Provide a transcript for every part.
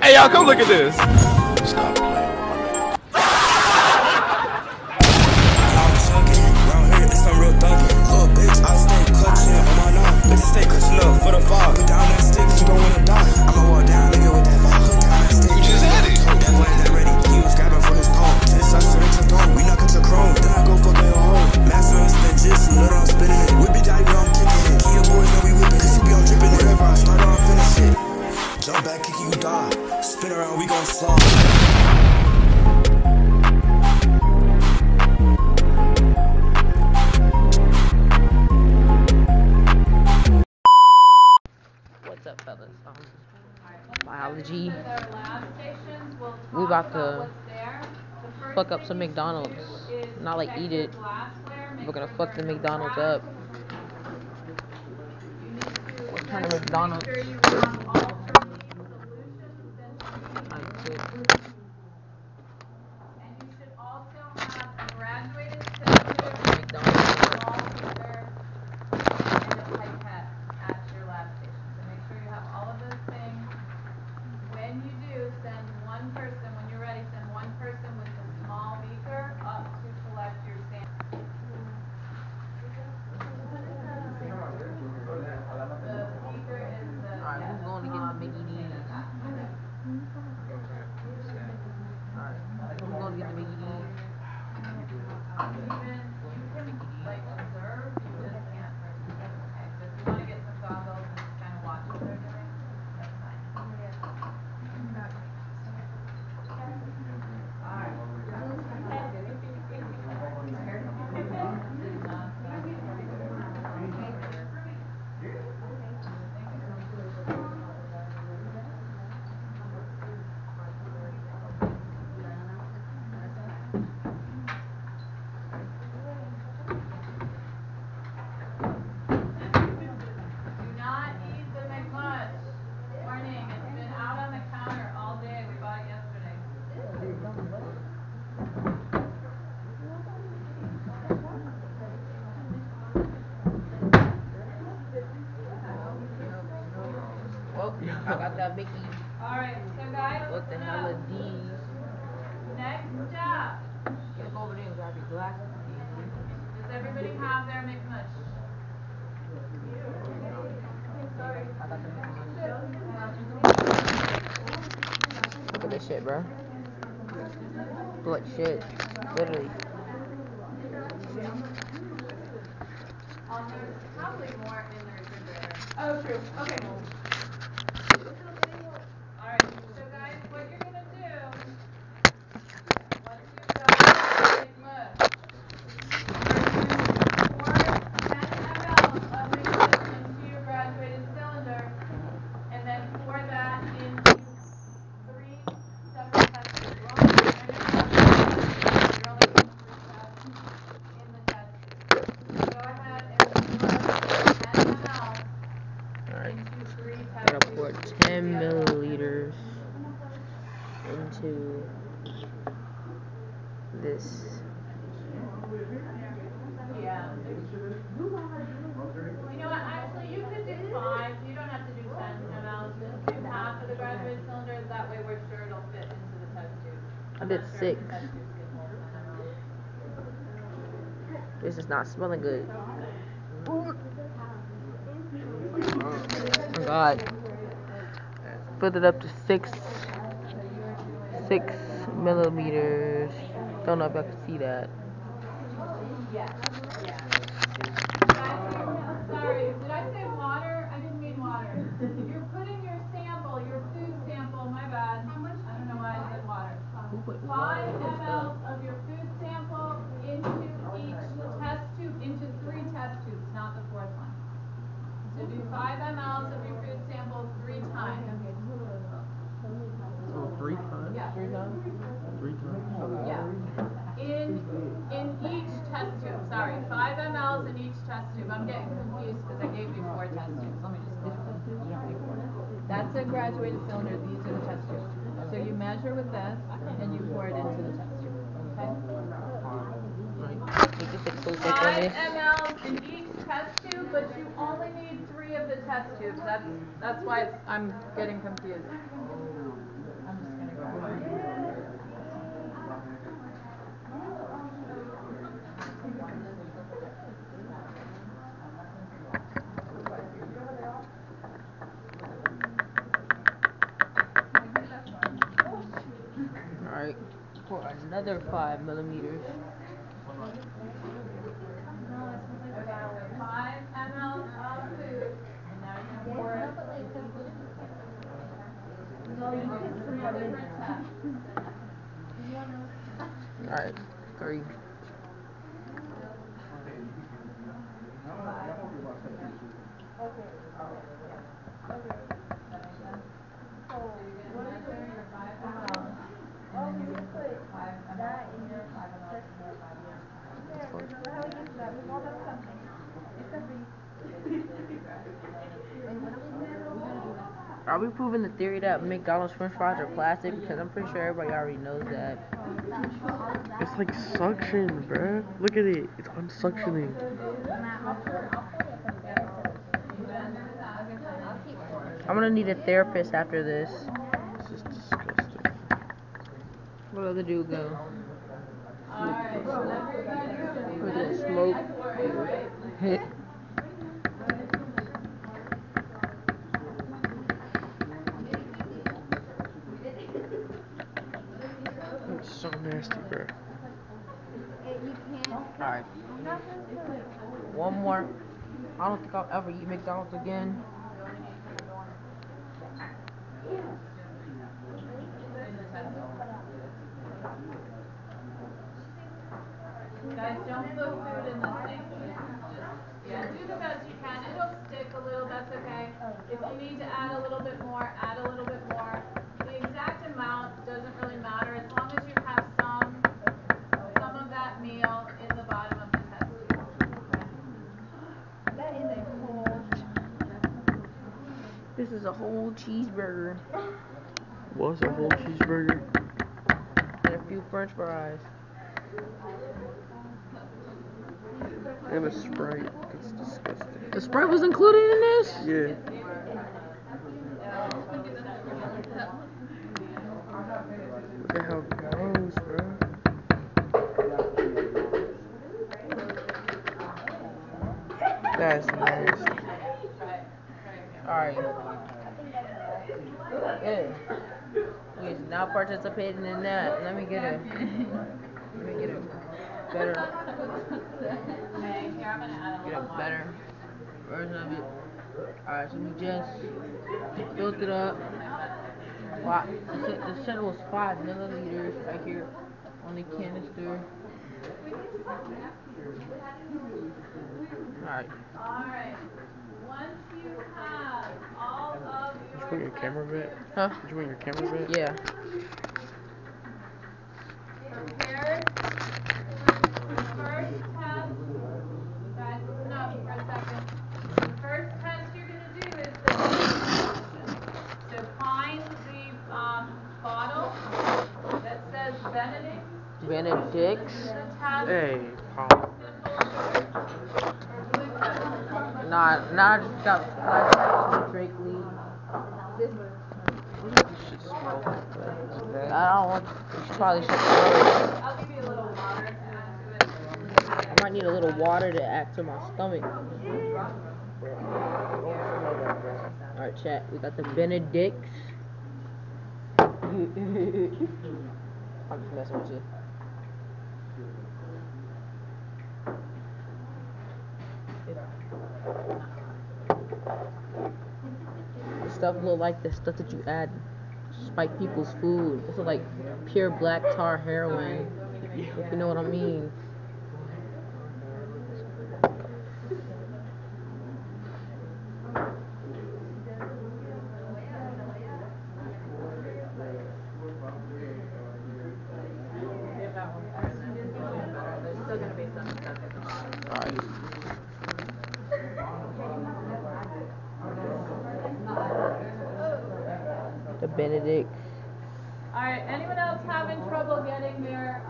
Hey y'all, come look at this. Stop playing with my man. You just had it. Biology. We about to fuck up some McDonald's. Not like eat it. We're gonna fuck the McDonald's up. What kind of McDonald's? I got that Mickey. Alright, so guys, what the hell are these? Next up. Get over there and grab your glasses. Does everybody have their McMush? Sorry. I got the McMush. Look at this shit, bro. Look like shit. Literally. There's probably more in the refrigerator. Oh, true. Okay. This. Yeah. You know what? Actually, you could do 5. You don't have to do 10 mLs. Just do half of the graduated cylinders. That way, we're sure it'll fit into the test tube. I did 6. This is not smelling good. Oh my God. Put it up to 6 milliliters. Don't know if I can see that. Yeah. Sorry, did I say water? I didn't mean water. You're putting your sample, your food sample, my bad. I don't know why I said water. 5 mLs of your food sample into each test tube, into 3 test tubes, not the 4th one. So do 5 mLs of your food sample 3 times. So 3 times? Yeah. 3 times? 3 times? Yeah. In each test tube, sorry, 5 mLs in each test tube. I'm getting confused because I gave you 4 test tubes. Let me just get them. That's a graduated cylinder. These are the test tubes. So you measure with this and you pour it into the test tube. Okay? 5 mLs in each test tube, but you only need 3 of the test tubes. That's why I'm getting confused. part for another 5 millimeters. 5 mL of food, and now you can pour it. Alright, 3. Are we proving the theory that McDonald's french fries are plastic? Because I'm pretty sure everybody already knows that. It's like suction, bruh. Look at it. It's unsuctioning. I'm gonna need a therapist after this. This is disgusting. Where did the dude go? Look at the smoke. Hit. It's so nasty, bro. Alright. One more. I don't think I'll ever eat McDonald's again. Guys, don't put food in the sink. Just do the best you can. It'll stick a little, that's okay. If you need to add a little bit more, add a little bit more. The exact amount doesn't really matter as long as you have some of that meal in the bottom of the test tube. That is a whole cheeseburger. This is a whole cheeseburger. What's a whole cheeseburger? And a few french fries. And a Sprite. It's disgusting. The Sprite was included in this? Yeah. Look at how gross, bro. That's nice. Alright. Yeah. We is not participating in that. Let me get it. Let me get it. Better. Get a better version of it. Alright, so we just built it up. The shuttle was 5 milliliters right here on the canister. Alright. Alright. Once you have all of your. Did you bring your camera bit? Huh? Did you bring your camera bit? Yeah. Prepare first test, guys, listen up for a second. The first test you're going to do is the solution. So find the bottle that says Benedict. Benedict's? Hey, Paul. Nah, I just got Drakely. What does this shit smell like? I don't want to. Probably should smell like. I'll give you a little water to add to it. I might need a little water to act to my stomach. Alright, chat, we got the Benedict's. I'm just messing with you. This stuff look like the stuff that you add to spike people's food. This is like pure black tar heroin, if you know what I mean. The Benedict. Alright, anyone else having trouble getting their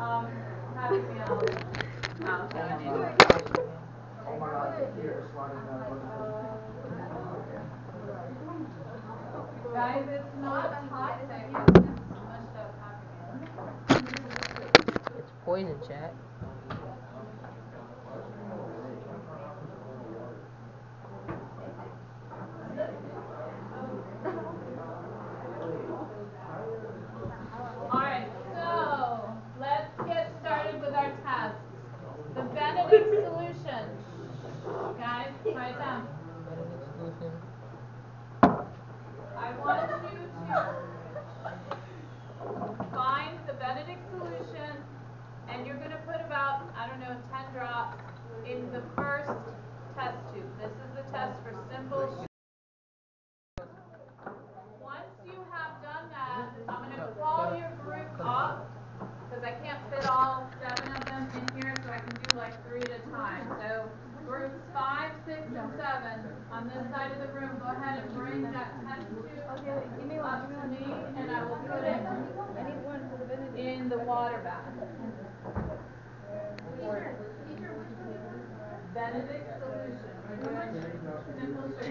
having meal out? Oh my god, guys, it's not a hot thing. It's poison, chat. Alright, so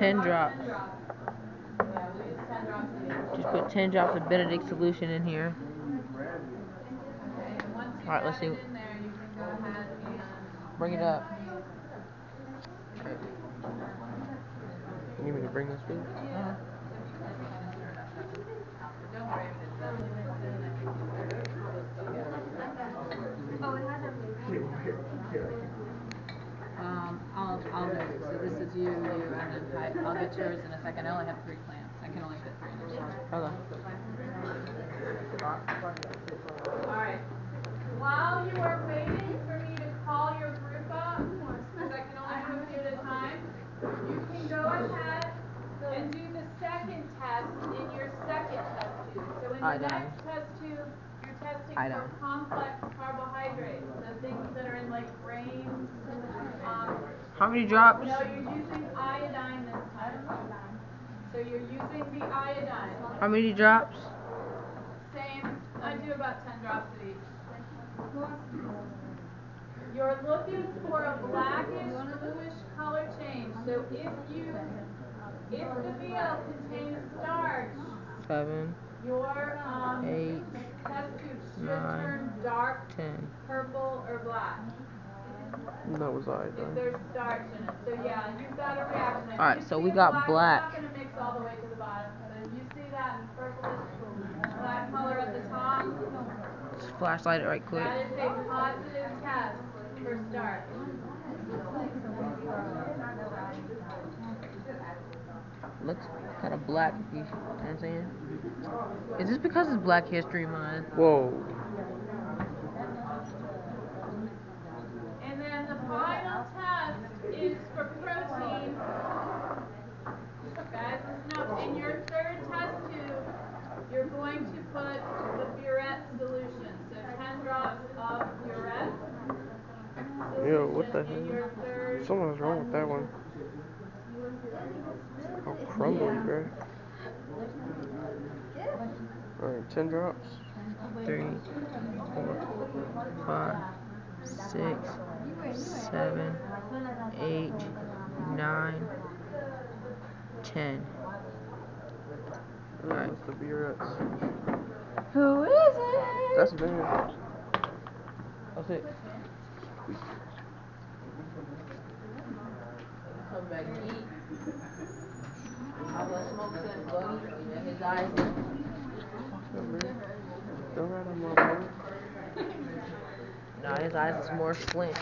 10 drops. Just put 10 drops of Benedict solution in here. Alright, let's see. Bring it up. You need me to bring this with you? Uh-huh. I'll do it. So this is you, and then I'll get yours in a second. I only have 3 plants. I can only fit 3 in there. Hello. All right. While you are waiting for me to call your group up, because I can only move you at a time, you can go ahead and do the second test in your second test tube. So in the next test tube, you're testing for complex carbohydrates, so things that are in like grains. How many drops? No, you're using iodine this time. So you're using the iodine. How many drops? Same. I do about 10 drops of each. You're looking for a blackish, bluish color change. So if the meal contains starch, 7. Your test tube should turn dark, 10. Purple, or black. That was iodine. There's starch in it. So yeah, you've got a reaction. Alright, so we got black. It's not going to mix all the way to the bottom. So you see that purplish black color at the top. Just flashlight it right quick. That is a positive test for starch. Looks kind of black, you know what I'm saying? Is this because it's Black History Month? Whoa. In your third test tube, you're going to put the Biuret solution. So 10 drops of Biuret solution. Yo, what the hell? Something's wrong with that one. How crumbly, bro. Alright, 10 drops. 3, 4, 5, 6, 7, 8, 9, 10. All right. The Who is it? That's Benedict. That's it. Come back and eat. I was smoking some buggy and his eyes. Don't ride on my buggy. Nah, his eyes is more slant.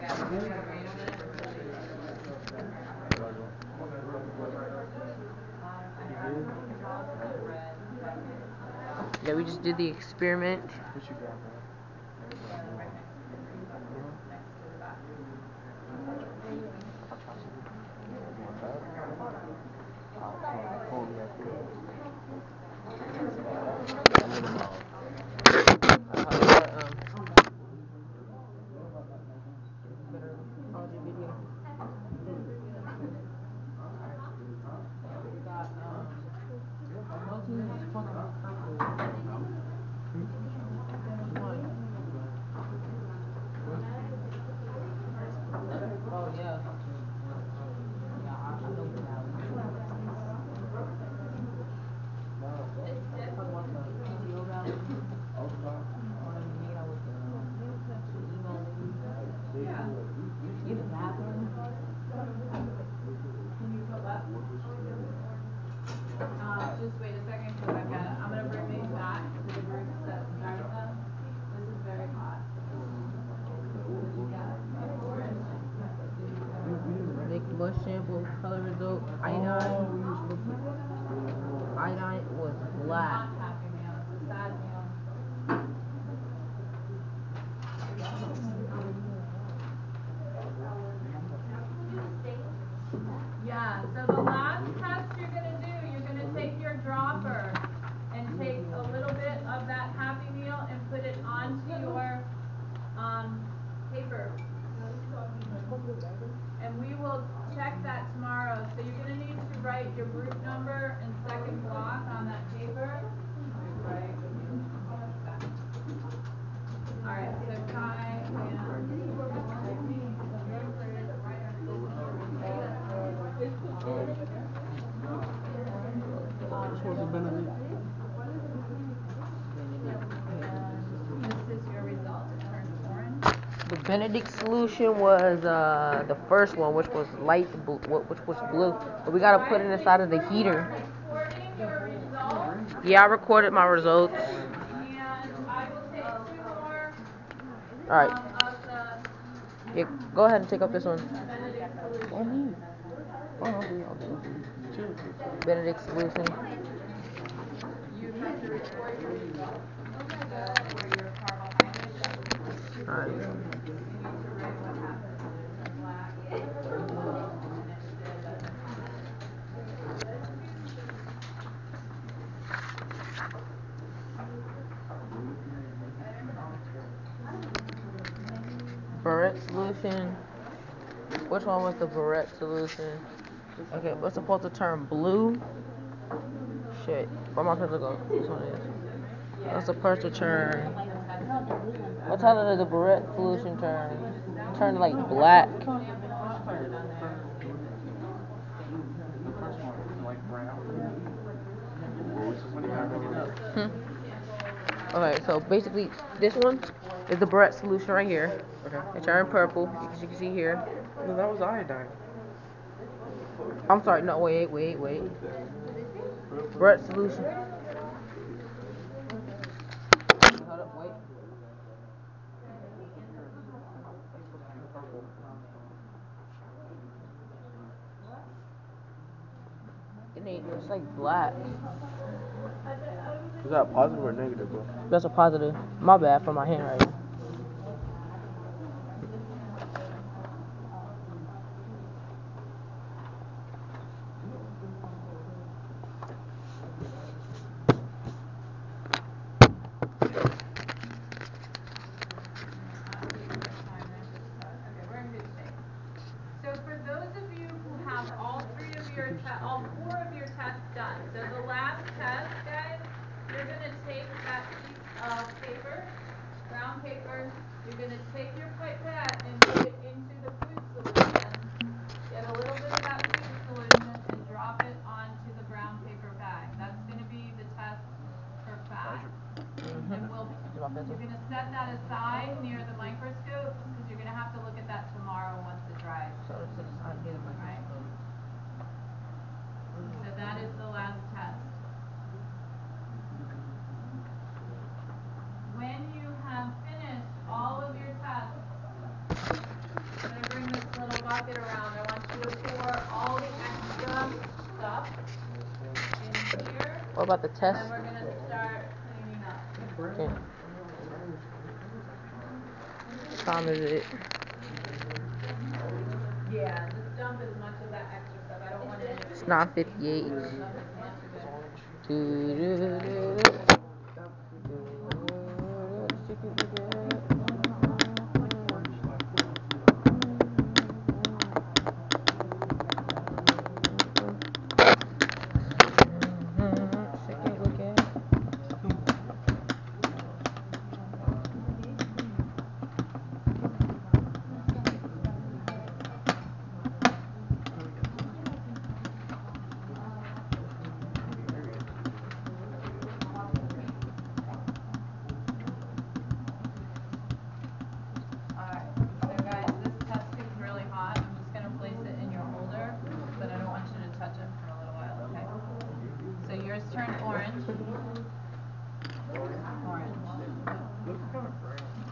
Yeah, we just did the experiment. Just wait a second because I've got it. I'm going to bring these back to the group that started us. This is very hot. Make the blood sample color result. Iodine was black. It's not happy meal. It's a sad meal. Yeah, so the last test you're going to do, you're going to take your dropper and take a little bit of that Happy Meal and put it onto your paper. And we will check that tomorrow. So you're going to need to write your group number and second block on that paper. All right, so Kai and... Benedict solution was the first one, which was light blue, which was blue. But we gotta put it inside of the heater. Yeah, I recorded my results. All right. Yeah, go ahead and take up this one. Benedict solution. Alright. Biuret solution. Which one was the Biuret solution? Okay, we're supposed to turn blue. Shit. Where am I supposed to go? This one is. I'm supposed to turn. What time did the Biuret solution turn? Turn like black. Alright, so basically this one is the Biuret solution right here. Okay. It turned purple, as you can see here. No, that was iodine. I'm sorry, no, wait. Biuret solution. Hold up, wait. It's like black. Is that positive or negative, bro? That's a positive. My bad for my handwriting. All four of your tests done. So the last test, guys, you're going to take that piece of paper, brown paper, you're going to take your pipette and put it into the food solution, get a little bit of that food solution and drop it onto the brown paper bag. That's going to be the test for fat. And you're going to set that aside near the microscope because you're going to have to look at that tomorrow once it dries. So it's an idea of right? So that is the last test. When you have finished all of your tests, I'm going to bring this little bucket around. I want you to pour all the extra stuff in here. What about the test? And we're going to start cleaning up. Okay. What time is it? Yeah, just dump as much of that extra. It's 9:58. Yeah, it's a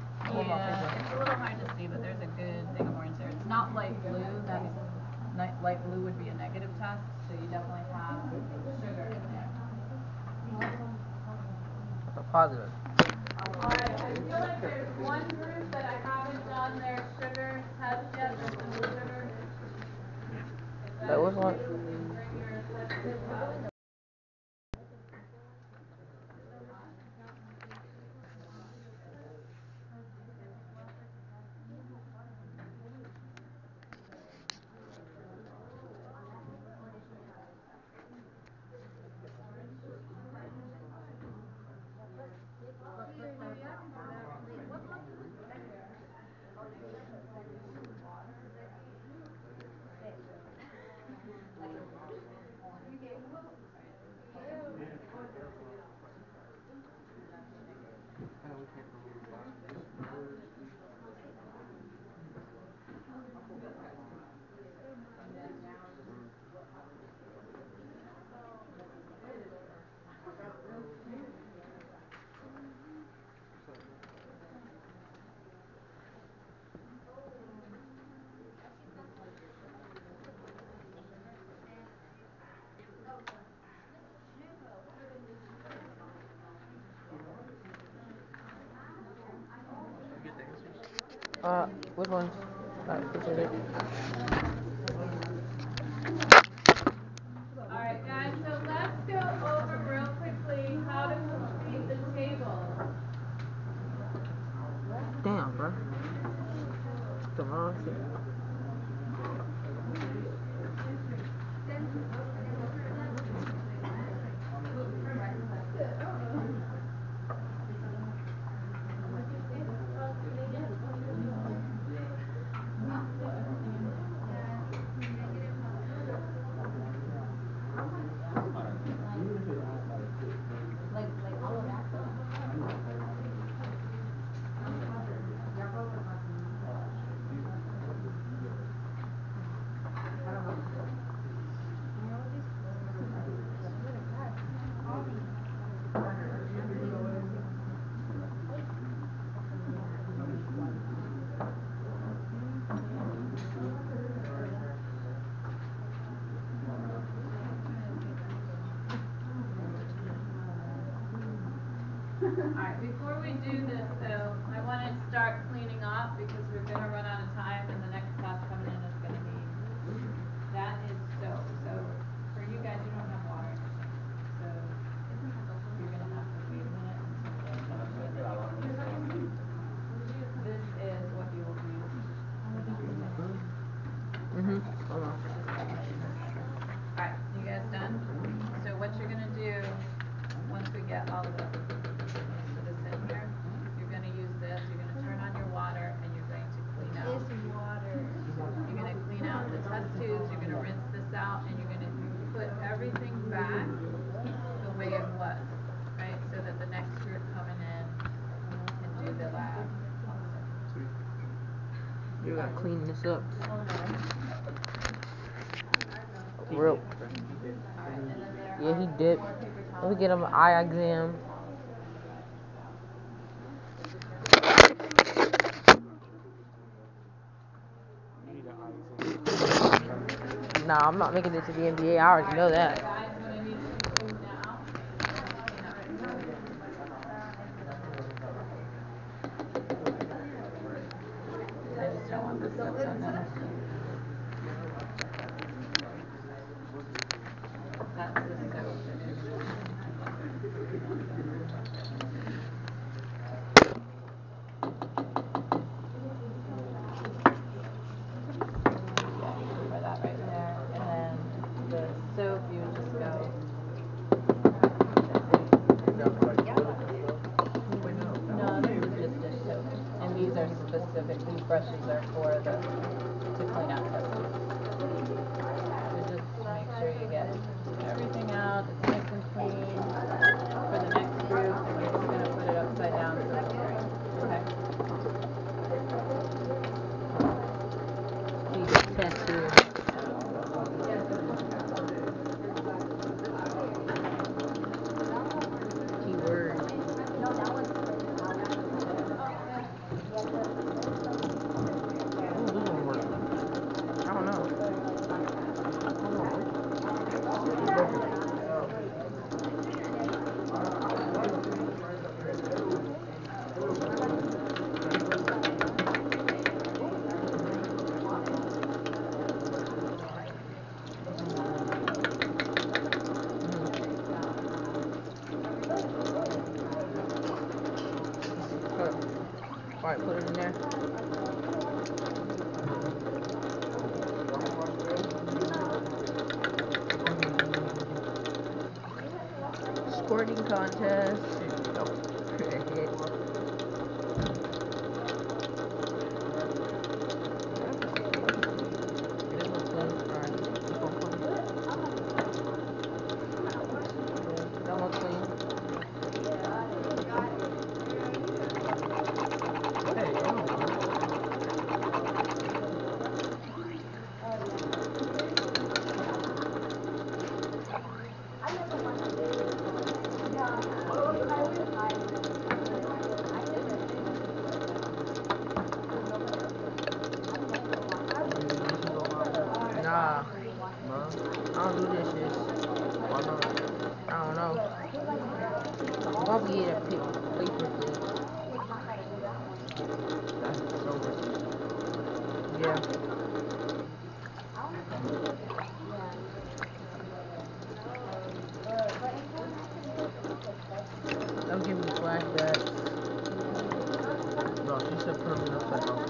little hard to see, but there's a good thing of orange there. It's not light blue. That's light blue would be a negative test, so you definitely have sugar in there. That's a positive. Alright, I feel like there's one group that I haven't done their sugar test yet. There's some sugar. That was one. Which ones? Alright guys, so let's go over real quickly how to complete the table. Damn, bro. Come on, see. Alright, before we do this though, I want to start cleaning up because we're going to run out of time and the next class coming in is going to be, that is soap. So for you guys, you don't have water. So you're going to have to wait a minute. This is what you will use. Alright, you guys done? So what you're going to do once we get all of this, out, and you're going to put everything back the way it was, right? So that the next group coming in can do the lab. You got to clean this up. Real. Yeah, he dipped. Let me get him an eye exam. Nah, I'm not making it to the NBA. I already know that. I just don't want this stuff done now. That's the brushes are for the to clean out testes. So just make sure you get everything out, it's nice and clean. For the next group, we're just going to put it upside down so it's right. Okay. These testes. Keyword. No, that one's put it in there. Squirting contest. I'm giving flashbacks. No, she said put them upside down.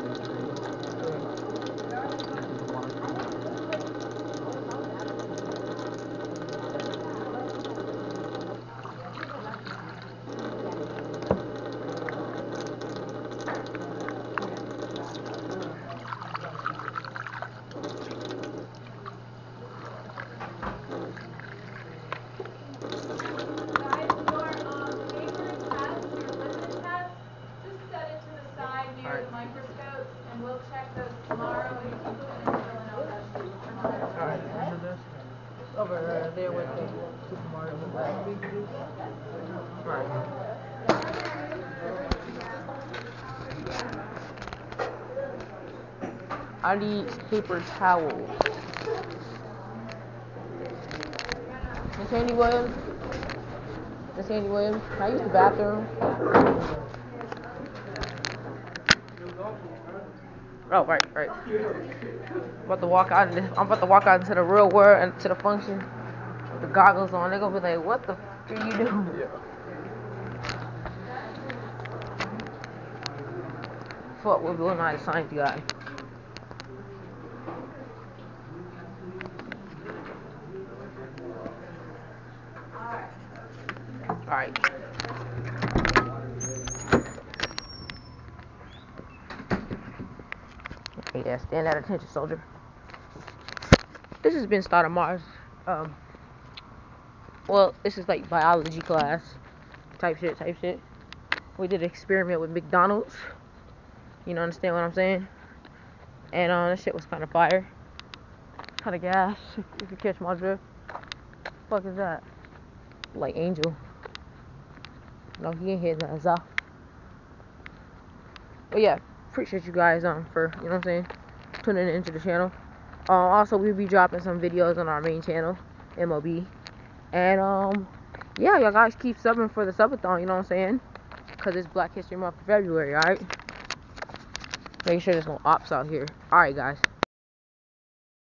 I need paper towels. Miss Andy Williams, can I use the bathroom? Oh, right. I'm about to walk out into the real world and to the function with the goggles on. They're gonna be like, what the f are you doing? Yeah. Fuck, we're doing my science guy. Alright. Okay, yeah, stand at attention, soldier. This has been Start of Mars. Well, this is like biology class type shit. We did an experiment with McDonald's. You know, understand what I'm saying? And this shit was kinda fire. Kinda gas, if you catch my drift. What the fuck is that? Like Angel. No, he ain't hitting that off. But yeah, appreciate you guys for, you know what I'm saying, tuning into the channel. Also, we'll be dropping some videos on our main channel, MOB. And yeah, y'all guys keep subbing for the subathon, you know what I'm saying? Cause it's Black History Month in February, alright? Make sure there's no ops out here. Alright guys.